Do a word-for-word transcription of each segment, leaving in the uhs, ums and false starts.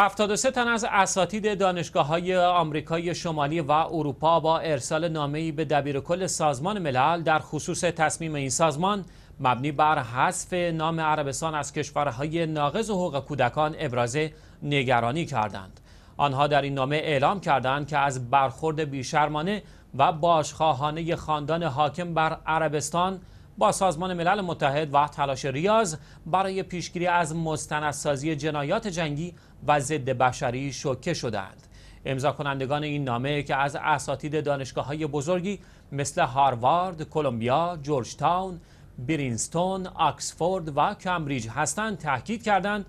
هفتاد و سه تن از اساتید دانشگاه‌های آمریکای شمالی و اروپا با ارسال نامه‌ای به دبیرکل سازمان ملل در خصوص تصمیم این سازمان مبنی بر حذف نام عربستان از کشورهای ناقض حقوق کودکان ابراز نگرانی کردند. آنها در این نامه اعلام کردند که از برخورد بیشرمانه و باشخواهانه خاندان حاکم بر عربستان با سازمان ملل متحد و تلاش ریاض برای پیشگیری از مستندسازی جنایات جنگی و ضد بشری شوکه شدند. امضا کنندگان این نامه که از اساتید دانشگاه‌های بزرگی مثل هاروارد، کلمبیا، جورجتاون، پرینستون، آکسفورد و کمبریج هستند تاکید کردند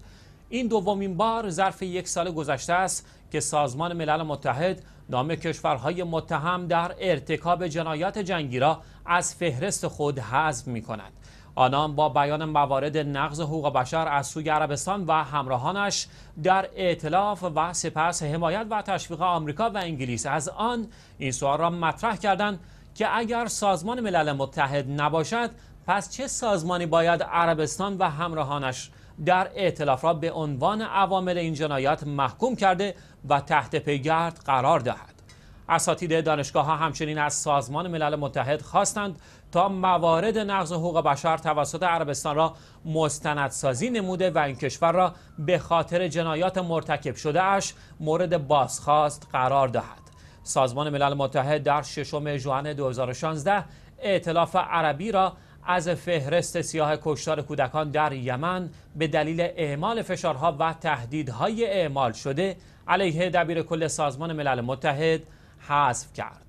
این دومین بار ظرف یک سال گذشته است که سازمان ملل متحد نام کشورهای متهم در ارتکاب جنایات جنگی را از فهرست خود حذف می‌کند. آنان با بیان موارد نقض حقوق بشر از سوی عربستان و همراهانش در ائتلاف و سپس حمایت و تشویق آمریکا و انگلیس از آن این سوال را مطرح کردند که اگر سازمان ملل متحد نباشد پس چه سازمانی باید عربستان و همراهانش در ائتلاف را به عنوان عوامل این جنایات محکوم کرده و تحت پیگرد قرار دهد. اساتید دانشگاه‌ها همچنین از سازمان ملل متحد خواستند تا موارد نقض حقوق بشر توسط عربستان را مستندسازی نموده و این کشور را به خاطر جنایات مرتکب شده اش مورد بازخواست قرار دهد. سازمان ملل متحد در ششم ژوئن دو هزار و شانزده ائتلاف عربی را از فهرست سیاه کشتار کودکان در یمن به دلیل اعمال فشارها و تهدیدهای اعمال شده علیه دبیرکل سازمان ملل متحد حذف کرد.